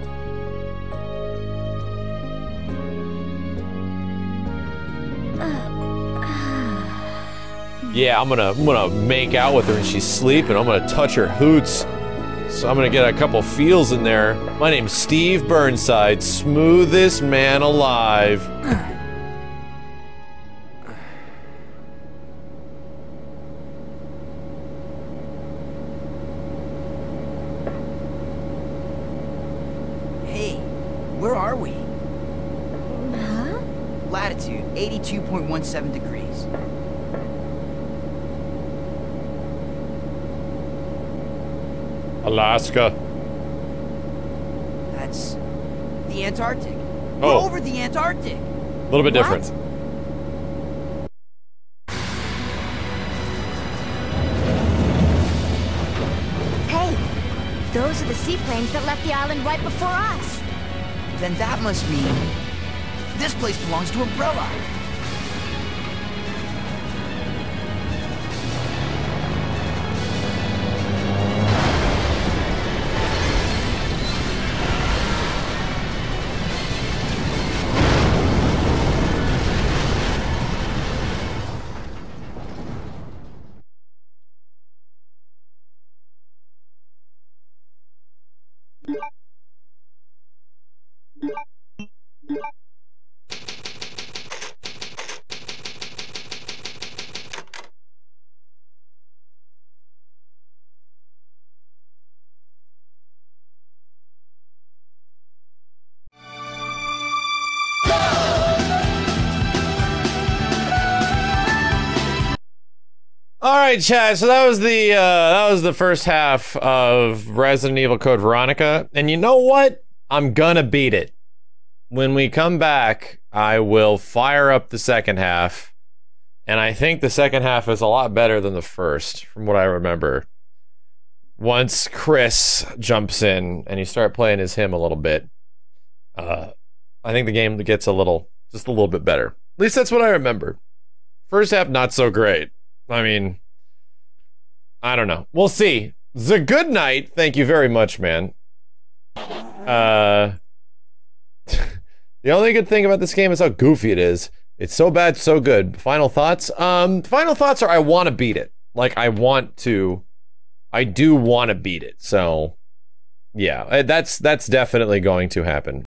Yeah, I'm gonna make out with her and she's sleeping. I'm gonna touch her hoots. So I'm gonna get a couple feels in there. My name's Steve Burnside, smoothest man alive. Where are we? Huh? Latitude 82.17 degrees. Alaska. That's the Antarctic. Oh. We're over the Antarctic. A little bit different. Hey, those are the seaplanes that left the island right before us. Then that must mean this place belongs to Umbrella. Alright, chat, so that was the first half of Resident Evil Code Veronica, and you know what? I'm gonna beat it. When we come back, I will fire up the second half, and I think the second half is a lot better than the first, from what I remember. Once Chris jumps in, and you start playing as him a little bit, I think the game gets a little, just a little bit better. At least that's what I remember. First half, not so great. I mean... I don't know. We'll see. The good night. Thank you very much, man. The only good thing about this game is how goofy it is. It's so bad, so good. Final thoughts? Final thoughts are I want to beat it. Like, I want to... I do want to beat it, so... Yeah, that's definitely going to happen.